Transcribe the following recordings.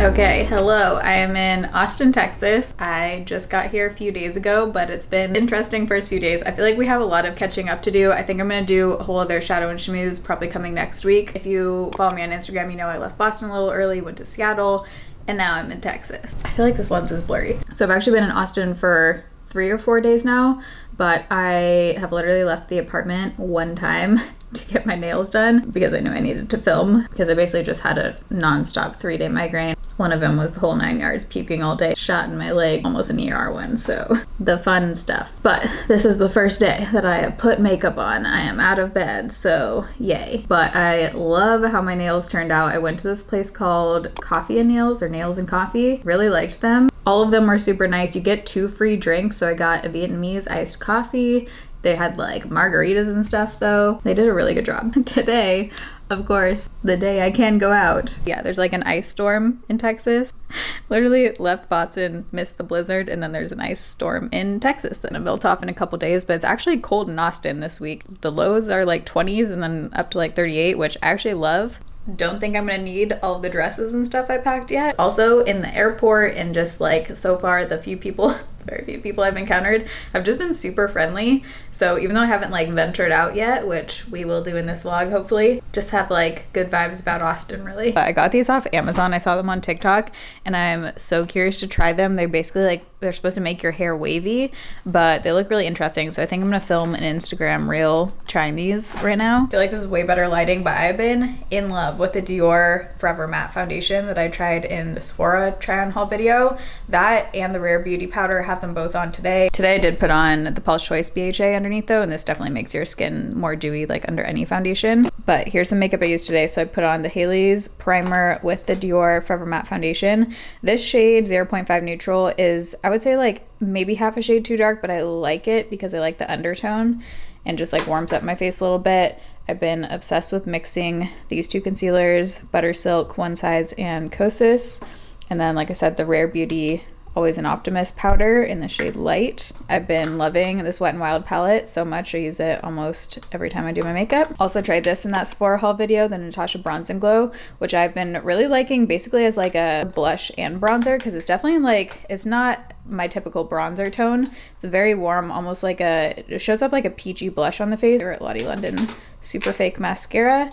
Okay, hello. I am in Austin, Texas. I just got here a few days ago, but it's been an interesting first few days. I feel like we have a lot of catching up to do. I think I'm gonna do a whole other Shadow and Schmooze probably coming next week. If you follow me on Instagram, you know I left Boston a little early, went to Seattle, and now I'm in Texas. I feel like this lens is blurry. So I've actually been in Austin for 3 or 4 days now, but I have literally left the apartment one time to get my nails done because I knew I needed to film because I basically just had a non-stop 3-day migraine. One of them was the whole 9 yards, puking all day, shot in my leg, almost an ER one, so the fun stuff. But this is the first day that I have put makeup on. I am out of bed, so yay. But I love how my nails turned out. I went to this place called Coffee and Nails or Nails and Coffee. Really liked them. All of them were super nice. You get 2 free drinks, so I got a Vietnamese iced coffee. They had like margaritas and stuff though. They did a really good job. Today, of course, the day I can go out. Yeah, there's like an ice storm in Texas. Literally left Boston, missed the blizzard, and then there's an ice storm in Texas that'll melt off in a couple days, but it's actually cold in Austin this week. The lows are like 20s and then up to like 38, which I actually love. Don't think I'm gonna need all the dresses and stuff I packed yet. Also in the airport and just like so far the few people, very few people I've encountered have just been super friendly. So even though I haven't like ventured out yet, which we will do in this vlog hopefully, just have like good vibes about Austin really. I got these off Amazon. I saw them on TikTok and I'm so curious to try them. They're basically like, they're supposed to make your hair wavy, but they look really interesting. So I think I'm gonna film an Instagram reel trying these right now. I feel like this is way better lighting, but I've been in love with the Dior Forever Matte Foundation that I tried in the Sephora try on haul video. That and the Rare Beauty powder, have them both on today. Today I did put on the Paula's Choice BHA underneath though, and this definitely makes your skin more dewy like under any foundation. But here's the makeup I used today. So I put on the Haley's Primer with the Dior Forever Matte Foundation. This shade 0.5 neutral is, I would say like maybe half a shade too dark, but I like it because I like the undertone and just like warms up my face a little bit. I've been obsessed with mixing these 2 concealers, Butter Silk, One Size and Kosas. And then like I said, the Rare Beauty Always an Optimist powder in the shade Light. I've been loving this Wet n Wild palette so much. I use it almost every time I do my makeup. Also tried this in that Sephora haul video, the Natasha Bronze and Glow, which I've been really liking basically as like a blush and bronzer because it's definitely like, it's not my typical bronzer tone. It's very warm, almost like a, it shows up like a peachy blush on the face. Or Lottie London Super Fake Mascara.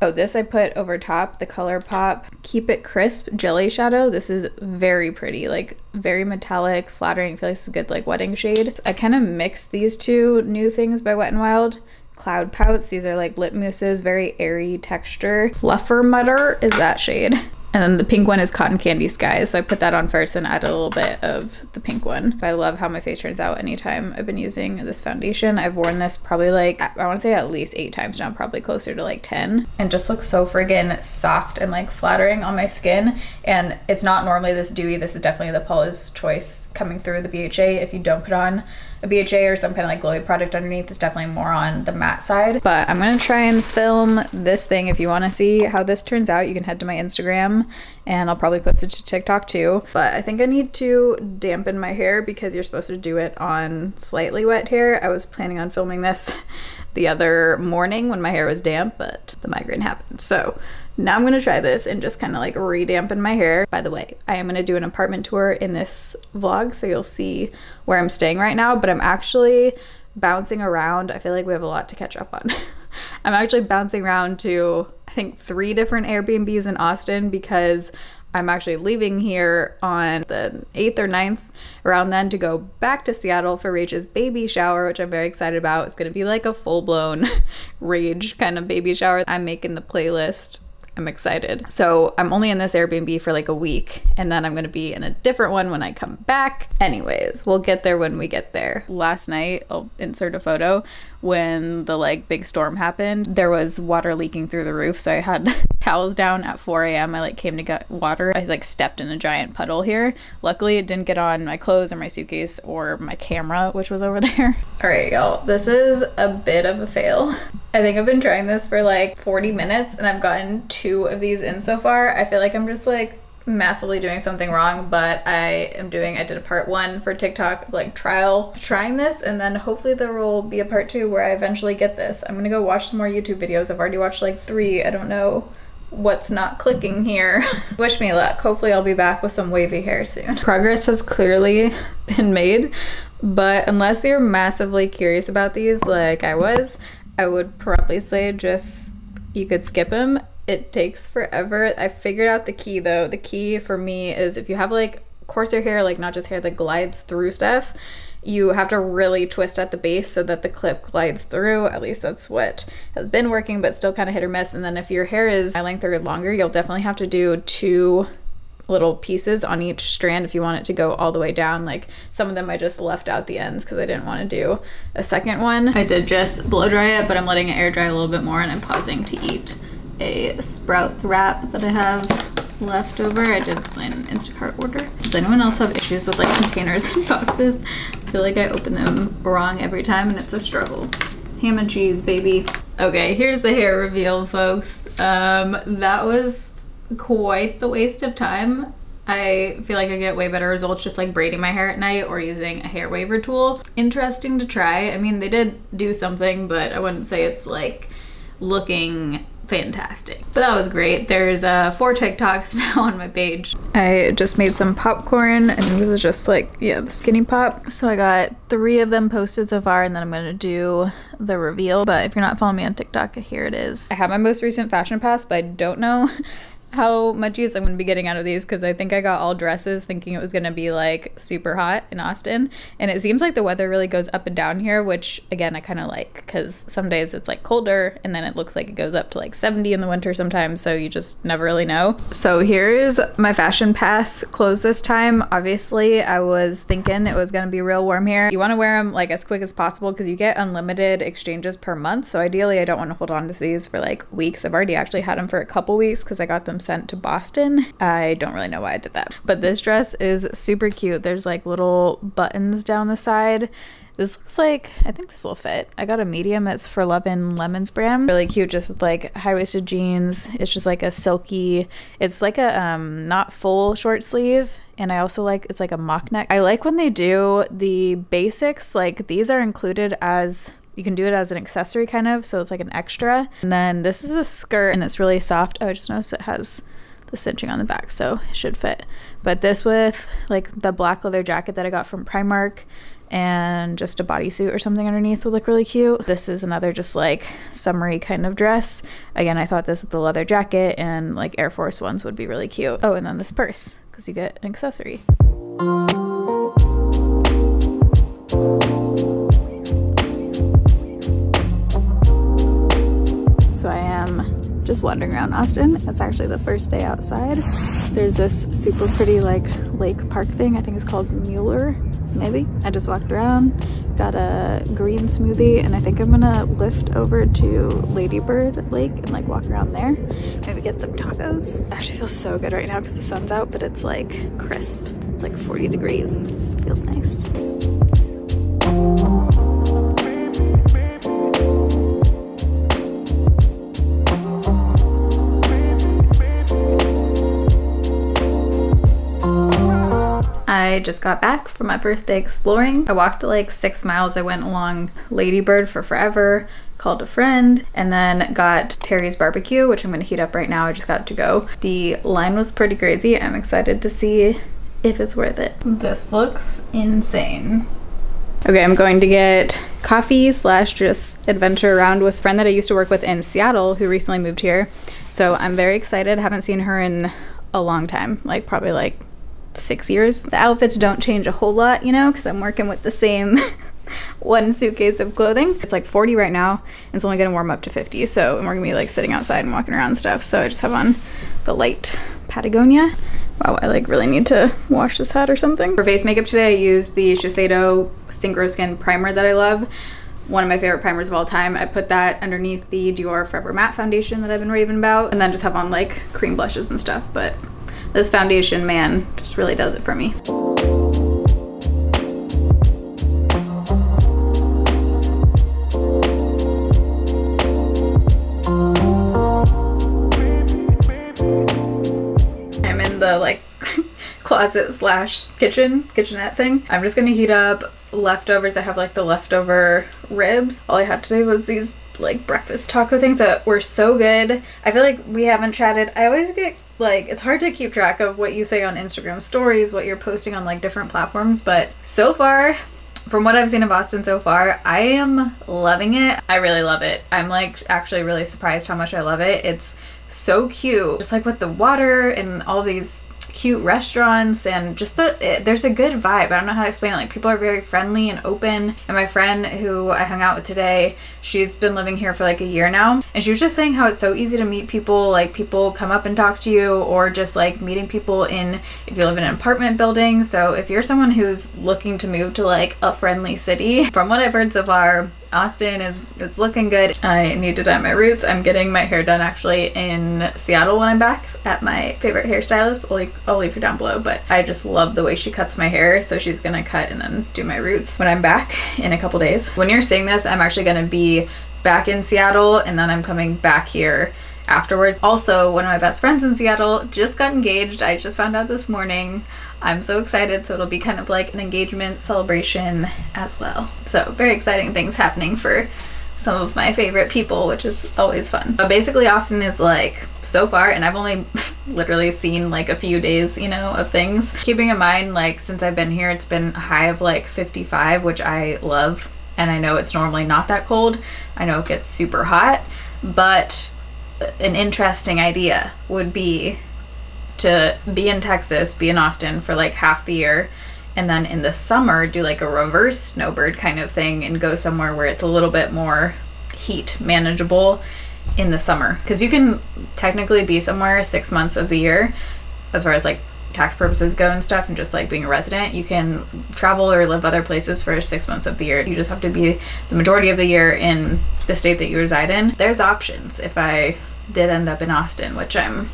Oh, this I put over top the ColourPop Keep It Crisp Jelly Shadow. This is very pretty, like very metallic, flattering. I feel like this is a good like wedding shade. I kind of mixed these 2 new things by Wet n Wild. Cloud Pouts, these are like lip mousses, very airy texture. Fluffer Mutter is that shade. And then the pink one is Cotton Candy Skies. So I put that on first and added a little bit of the pink one. I love how my face turns out anytime I've been using this foundation. I've worn this probably like, I want to say at least 8 times now, probably closer to like 10. And just looks so friggin' soft and like flattering on my skin. And it's not normally this dewy. This is definitely the Paula's Choice coming through the BHA. If you don't put on a BHA or some kind of like glowy product underneath, it's definitely more on the matte side. But I'm going to try and film this thing. If you want to see how this turns out, you can head to my Instagram. And I'll probably post it to TikTok too. But I think I need to dampen my hair because you're supposed to do it on slightly wet hair. I was planning on filming this the other morning when my hair was damp, but the migraine happened. So now I'm gonna try this and just kind of like re-dampen my hair. By the way, I am gonna do an apartment tour in this vlog, so you'll see where I'm staying right now, but I'm actually bouncing around. I feel like we have a lot to catch up on. I'm actually bouncing around to, I think, 3 different Airbnbs in Austin because I'm actually leaving here on the 8th or 9th around then to go back to Seattle for Rage's baby shower, which I'm very excited about. It's gonna be like a full-blown Rage kind of baby shower. I'm making the playlist. I'm excited. So I'm only in this Airbnb for like a week and then I'm gonna be in a different one when I come back. Anyways, we'll get there when we get there. Last night, I'll insert a photo, when the like big storm happened, there was water leaking through the roof. So I had towels down at 4 a.m. I like came to get water. I like stepped in a giant puddle here. Luckily it didn't get on my clothes or my suitcase or my camera, which was over there. All right, y'all, this is a bit of a fail. I think I've been trying this for like 40 minutes and I've gotten 2 of these in so far. I feel like I'm just like massively doing something wrong, but I did a part 1 for TikTok, like trial trying this, and then hopefully there will be a part 2 where I eventually get this. I'm gonna go watch some more YouTube videos. I've already watched like 3. I don't know what's not clicking here. Wish me luck. Hopefully I'll be back with some wavy hair soon. Progress has clearly been made, but unless you're massively curious about these like I was, I would probably say just you could skip them. It takes forever. I figured out the key though. The key for me is if you have like coarser hair, like not just hair that glides through stuff, you have to really twist at the base so that the clip glides through. At least that's what has been working, but still kind of hit or miss. And then if your hair is my length or longer, you'll definitely have to do two little pieces on each strand if you want it to go all the way down. Like some of them I just left out the ends because I didn't want to do a second one. I did just blow dry it, but I'm letting it air dry a little bit more, and I'm pausing to eat a Sprouts wrap that I have left over. I did an Instacart order. Does anyone else have issues with like containers and boxes? I feel like I open them wrong every time and it's a struggle. Ham and cheese, baby. Okay, here's the hair reveal, folks. That was quite the waste of time. I feel like I get way better results just like braiding my hair at night or using a hair waver tool. Interesting to try. I mean, they did do something, but I wouldn't say it's like looking fantastic. But that was great. There's 4 TikToks now on my page. I just made some popcorn, and this is just like, yeah, the Skinny Pop. So I got 3 of them posted so far, and then I'm gonna do the reveal. But if you're not following me on TikTok, here it is. I have my most recent Fashion Pass, but I don't know how much use I'm gonna be getting out of these because I think I got all dresses thinking it was gonna be like super hot in Austin, and it seems like the weather really goes up and down here, which again I kind of like because some days it's like colder and then it looks like it goes up to like 70 in the winter sometimes, so you just never really know. So here's my Fashion Pass clothes this time. Obviously I was thinking it was gonna be real warm here. You want to wear them like as quick as possible because you get unlimited exchanges per month, so ideally I don't want to hold on to these for like weeks. I've already actually had them for a couple weeks because I got them sent to Boston. I don't really know why I did that, but this dress is super cute. There's like little buttons down the side. This looks like, I think this will fit. I got a medium. It's For Love and Lemons brand. Really cute, just with like high-waisted jeans. It's just like a silky, it's like a not full short sleeve. And I also like, it's like a mock neck. I like when they do the basics, like these are included as, you can do it as an accessory kind of, so it's like an extra. And then this is a skirt and it's really soft. Oh, I just noticed it has the cinching on the back, so it should fit. But this with like the black leather jacket that I got from Primark and just a bodysuit or something underneath would look really cute. This is another just like summery kind of dress. Again, I thought this with the leather jacket and like Air Force Ones would be really cute. Oh, and then this purse, because you get an accessory. So I am just wandering around Austin. It's actually the first day outside. There's this super pretty like lake park thing. I think it's called Mueller, maybe. I just walked around, got a green smoothie, and I think I'm gonna lift over to Ladybird Lake and like walk around there. Maybe get some tacos. It actually feels so good right now because the sun's out, but it's like crisp. It's like 40 degrees. Feels nice. I just got back from my first day exploring. I walked like 6 miles. I went along Ladybird for forever, called a friend, and then got Terry's Barbecue, which I'm gonna heat up right now. I just got it to go. The line was pretty crazy. I'm excited to see if it's worth it. This looks insane. Okay, I'm going to get coffee / just adventure around with a friend that I used to work with in Seattle who recently moved here. So I'm very excited. I haven't seen her in a long time, like probably like 6 years. The outfits don't change a whole lot, you know, because I'm working with the same one suitcase of clothing. It's like 40 right now, and it's only gonna warm up to 50, so we're gonna be like sitting outside and walking around and stuff. So I just have on the light Patagonia. Wow, I like really need to wash this hat or something. For face makeup today, I used the Shiseido Synchro Skin primer that I love. One of my favorite primers of all time. I put that underneath the Dior Forever Matte Foundation that I've been raving about, and then just have on like cream blushes and stuff, but this foundation, man, just really does it for me. I'm in the like closet / kitchenette thing. I'm just gonna heat up leftovers. I have like the leftover ribs. All I had today was these like breakfast taco things that were so good. I feel like we haven't chatted. I always get like, it's hard to keep track of what you say on Instagram stories, what you're posting on like different platforms, but so far, from what I've seen in Boston so far, I am loving it. I really love it. I'm like actually really surprised how much I love it. It's so cute, just like with the water and all these cute restaurants, and just there's a good vibe. I don't know how to explain it. Like, people are very friendly and open, and my friend who I hung out with today, she's been living here for like a year now, and she was just saying how it's so easy to meet people. Like, people come up and talk to you, or just like meeting people in, if you live in an apartment building. So if you're someone who's looking to move to like a friendly city, from what I've heard so far, Austin is, it's looking good. I need to dye my roots. I'm getting my hair done actually in Seattle when I'm back at my favorite hairstylist. I'll leave her down below, but I just love the way she cuts my hair. So she's gonna cut and then do my roots when I'm back in a couple days. When you're seeing this, I'm actually gonna be back in Seattle, and then I'm coming back here afterwards. Also, one of my best friends in Seattle just got engaged. I just found out this morning. I'm so excited, so it'll be kind of like an engagement celebration as well. So very exciting things happening for some of my favorite people, which is always fun. But basically Austin is like, so far, and I've only literally seen like a few days, you know, of things. Keeping in mind, like, since I've been here, it's been a high of like 55, which I love, and I know it's normally not that cold. I know it gets super hot, but an interesting idea would be to be in Texas, be in Austin for like half the year, and then in the summer do like a reverse snowbird kind of thing and go somewhere where it's a little bit more heat manageable in the summer. Because you can technically be somewhere 6 months of the year, as far as like tax purposes go and stuff, and just like being a resident. You can travel or live other places for 6 months of the year. You just have to be the majority of the year in the state that you reside in. There's options if I did end up in Austin, which I'm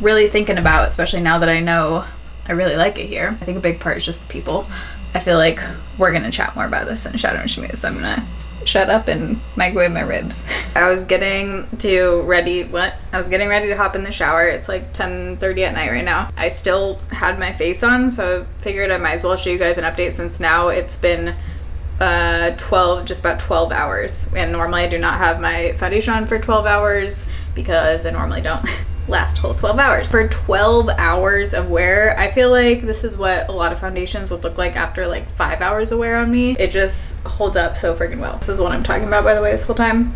really thinking about, especially now that I know I really like it here. I think a big part is just the people. I feel like we're gonna chat more about this in Shadow and Shmooze, so I'm gonna shut up and microwave my ribs. I was getting ready to hop in the shower. It's like 10:30 at night right now. I still had my face on, so I figured I might as well show you guys an update, since now it's been just about 12 hours, and normally I do not have my foundation on for 12 hours because I normally don't last whole 12 hours. For 12 hours of wear, I feel like this is what a lot of foundations would look like after like 5 hours of wear on me. It just holds up so freaking well. This is what I'm talking about, by the way, this whole time.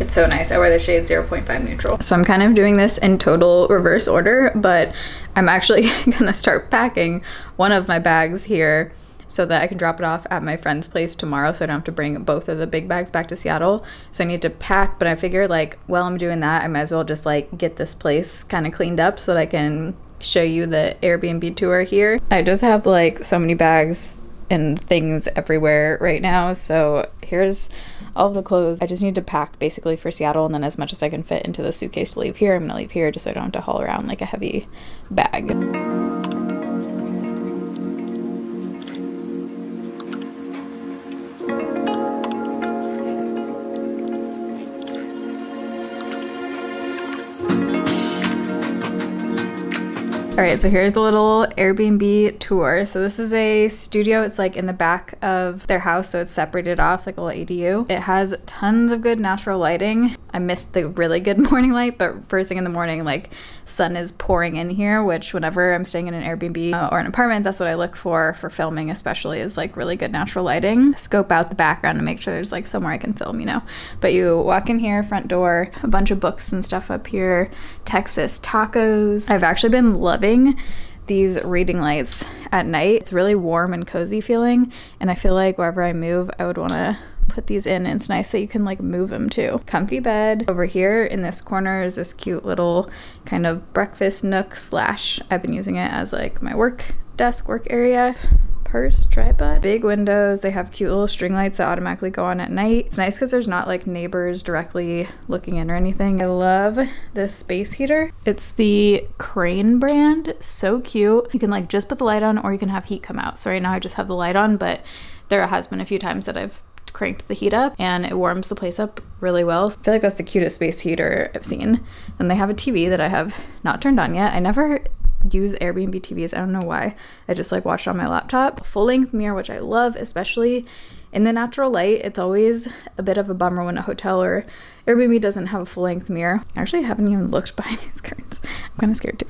It's so nice. I wear the shade 0.5 neutral. So I'm kind of doing this in total reverse order, but I'm actually gonna start packing one of my bags here so that I can drop it off at my friend's place tomorrow, so I don't have to bring both of the big bags back to Seattle. So I need to pack, but I figure like while I'm doing that, I might as well just like get this place kind of cleaned up so that I can show you the Airbnb tour here. I just have like so many bags and things everywhere right now, so here's all the clothes. I just need to pack basically for Seattle, and then as much as I can fit into the suitcase to leave here, I'm gonna leave here just so I don't have to haul around like a heavy bag. All right, so here's a little Airbnb tour. So this is a studio. It's like in the back of their house, so it's separated off like a little ADU. It has tons of good natural lighting. I missed the really good morning light, but first thing in the morning, like, sun is pouring in here, which whenever I'm staying in an Airbnb or an apartment, that's what I look for filming especially, is like really good natural lighting. Scope out the background and make sure there's like somewhere I can film, you know. But you walk in here, front door, a bunch of books and stuff up here, Texas tacos. I've actually been loving these reading lights at night. It's really warm and cozy feeling, and I feel like wherever I move, I would want to put these in, and it's nice that you can like move them too. Comfy bed. Over here in this corner is this cute little kind of breakfast nook slash, I've been using it as like my work area. Purse, tripod. Big windows. They have cute little string lights that automatically go on at night. It's nice because there's not like neighbors directly looking in or anything. I love this space heater. It's the Crane brand. So cute. You can like just put the light on, or you can have heat come out. So right now I just have the light on, but there has been a few times that I've cranked the heat up, and it warms the place up really well. I feel like that's the cutest space heater I've seen. And they have a TV that I have not turned on yet. I never use Airbnb TVs. I don't know why. I just like watched on my laptop. Full-length mirror, which I love, especially in the natural light. It's always a bit of a bummer when a hotel or Airbnb doesn't have a full-length mirror. I actually haven't even looked behind these curtains. I'm kind of scared too.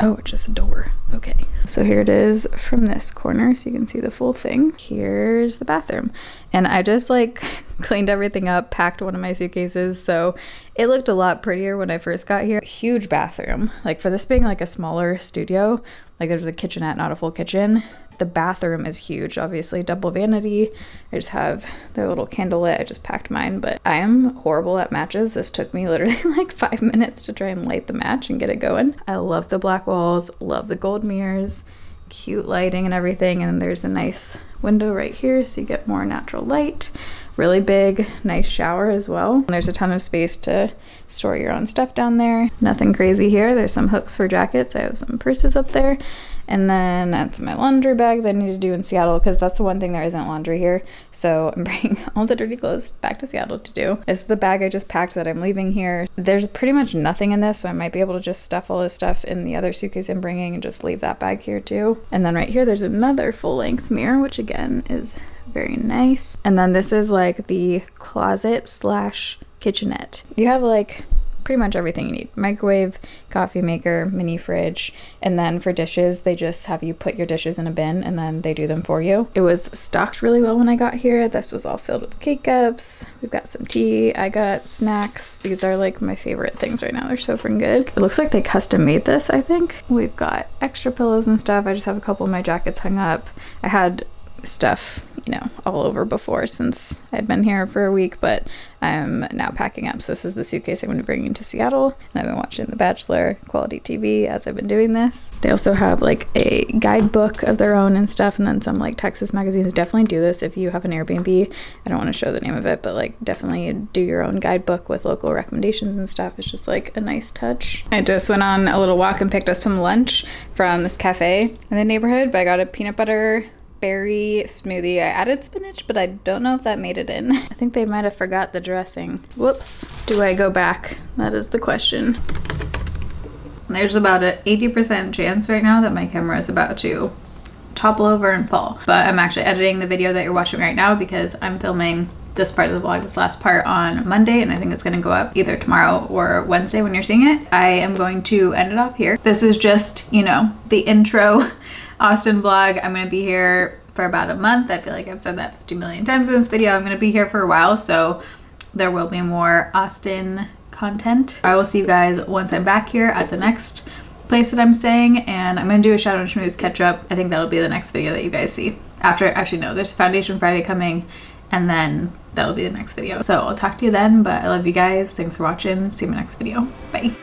Oh, it's just a door. Okay. So here it is from this corner, so you can see the full thing. Here's the bathroom. And I just like cleaned everything up, packed one of my suitcases, so it looked a lot prettier when I first got here. Huge bathroom. Like for this being like a smaller studio, like there's a kitchenette, not a full kitchen. The bathroom is huge, obviously, double vanity. I just have their little candlelit. I just packed mine, but I am horrible at matches. This took me literally like 5 minutes to try and light the match and get it going. I love the black walls, love the gold mirrors, cute lighting and everything. And there's a nice window right here, so you get more natural light. Really big, nice shower as well. And there's a ton of space to store your own stuff down there. Nothing crazy here. There's some hooks for jackets. I have some purses up there. And then that's my laundry bag that I need to do in Seattle, because that's the one thing there isn't laundry here. So I'm bringing all the dirty clothes back to Seattle to do. It's the bag I just packed that I'm leaving here. There's pretty much nothing in this, so I might be able to just stuff all this stuff in the other suitcase I'm bringing and just leave that bag here too. And then right here, there's another full-length mirror, which again is very nice. And then this is like the closet slash kitchenette. You have like pretty much everything you need. Microwave, coffee maker, mini fridge, and then for dishes, they just have you put your dishes in a bin and then they do them for you. It was stocked really well when I got here. This was all filled with K cups. We've got some tea. I got snacks. These are like my favorite things right now. They're so freaking good. It looks like they custom made this, I think. We've got extra pillows and stuff. I just have a couple of my jackets hung up. I had stuff, you know, all over before since I'd been here for a week, but I'm now packing up. So this is the suitcase I'm going to bring into Seattle, and I've been watching The Bachelor quality TV as I've been doing this. They also have like a guidebook of their own and stuff, and then some like Texas magazines. Definitely do this if you have an Airbnb. I don't want to show the name of it, but like definitely do your own guidebook with local recommendations and stuff. It's just like a nice touch. I just went on a little walk and picked up some lunch from this cafe in the neighborhood, but I got a peanut butter berry smoothie. I added spinach, but I don't know if that made it in. I think they might have forgot the dressing. Whoops. Do I go back? That is the question. There's about an 80% chance right now that my camera is about to topple over and fall. But I'm actually editing the video that you're watching right now, because I'm filming this part of the vlog, this last part, on Monday, and I think it's gonna go up either tomorrow or Wednesday when you're seeing it. I am going to end it off here. This is just, you know, the intro Austin vlog. I'm gonna be here for about a month. I feel like I've said that 50 million times in this video. I'm gonna be here for a while, so there will be more Austin content. I will see you guys once I'm back here at the next place that I'm staying, and I'm gonna do a Shadow and Schmooze catch up. I think that'll be the next video that you guys see. After, actually no, there's Foundation Friday coming, and then that'll be the next video. So I'll talk to you then, but I love you guys. Thanks for watching. See you in my next video. Bye.